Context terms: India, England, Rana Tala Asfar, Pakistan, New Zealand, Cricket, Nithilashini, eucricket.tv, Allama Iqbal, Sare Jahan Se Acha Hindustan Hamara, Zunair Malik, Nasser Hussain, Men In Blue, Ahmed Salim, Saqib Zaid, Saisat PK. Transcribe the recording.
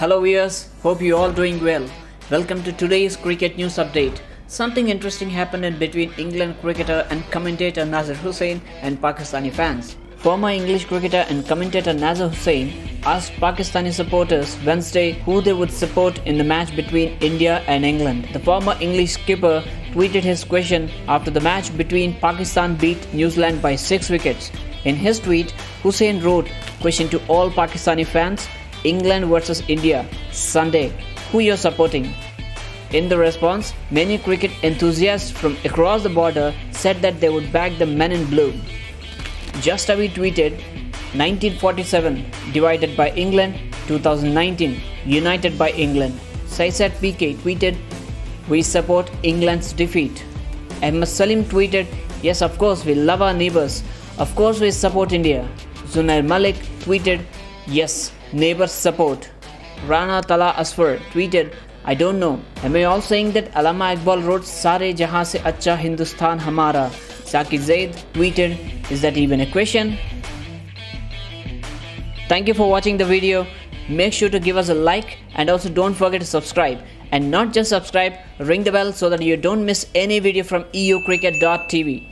Hello viewers, hope you all doing well. Welcome to today's cricket news update. Something interesting happened in between England cricketer and commentator Nasser Hussain and Pakistani fans. Former English cricketer and commentator Nasser Hussain asked Pakistani supporters Wednesday who they would support in the match between India and England. The former English skipper tweeted his question after the match between Pakistan beat New Zealand by 6 wickets. In his tweet, Hussain wrote, "Question to all Pakistani fans, England versus India, Sunday, who you're supporting?" In the response, many cricket enthusiasts from across the border said that they would back the Men in Blue. Jastavi tweeted, 1947 divided by England, 2019 united by England. Saisat PK tweeted, "We support England's defeat." Ahmed Salim tweeted, "Yes, of course, we love our neighbors. Of course, we support India." Zunair Malik tweeted, "Yes, neighbors support." Rana Tala Asfar tweeted, "I don't know. Am I all saying that Allama Iqbal wrote Sare Jahan Se Acha Hindustan Hamara?" Saqib Zaid tweeted, "Is that even a question?" Thank you for watching the video. Make sure to give us a like and also don't forget to subscribe. And not just subscribe, ring the bell so that you don't miss any video from eucricket.tv.